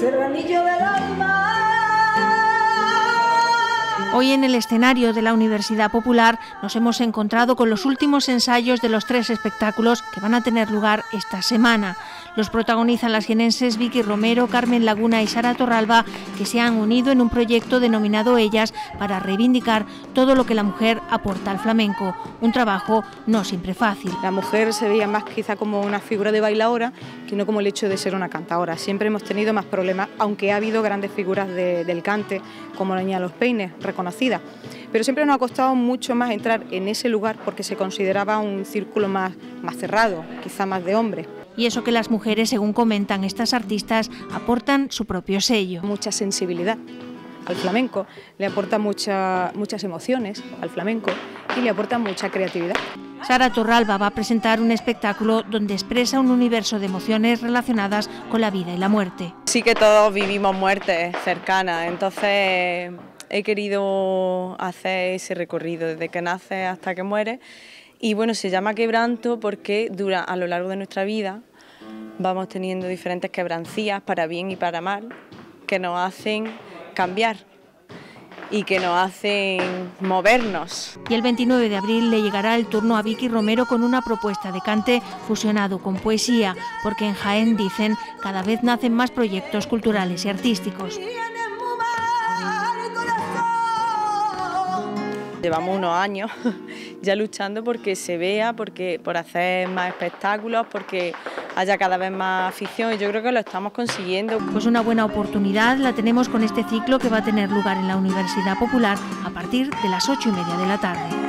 serranillo del alma. Hoy en el escenario de la Universidad Popular nos hemos encontrado con los últimos ensayos de los tres espectáculos que van a tener lugar esta semana. Los protagonizan las jienenses Vicky Romero, Carmen Laguna y Sara Torralba, que se han unido en un proyecto denominado Ellas para reivindicar todo lo que la mujer aporta al flamenco, un trabajo no siempre fácil. La mujer se veía más quizá como una figura de bailadora que no como el hecho de ser una cantadora. Siempre hemos tenido más problemas, aunque ha habido grandes figuras del cante, como la Niña de los Peines, reconocida. Pero siempre nos ha costado mucho más entrar en ese lugar porque se consideraba un círculo más cerrado, quizá más de hombres. Y eso que las mujeres, según comentan estas artistas, aportan su propio sello. Mucha sensibilidad al flamenco, le aporta muchas emociones al flamenco y le aporta mucha creatividad. Sara Torralba va a presentar un espectáculo donde expresa un universo de emociones relacionadas con la vida y la muerte. Sí que todos vivimos muertes cercanas, entonces he querido hacer ese recorrido desde que nace hasta que muere. Y bueno, se llama quebranto porque a lo largo de nuestra vida vamos teniendo diferentes quebrancías para bien y para mal que nos hacen cambiar y que nos hacen movernos. Y el 29 de abril le llegará el turno a Vicky Romero con una propuesta de cante fusionado con poesía, porque en Jaén, dicen, cada vez nacen más proyectos culturales y artísticos. Llevamos unos años ya luchando porque se vea, por hacer más espectáculos, porque haya cada vez más afición, y yo creo que lo estamos consiguiendo. Pues una buena oportunidad la tenemos con este ciclo que va a tener lugar en la Universidad Popular a partir de las 8:30 de la tarde.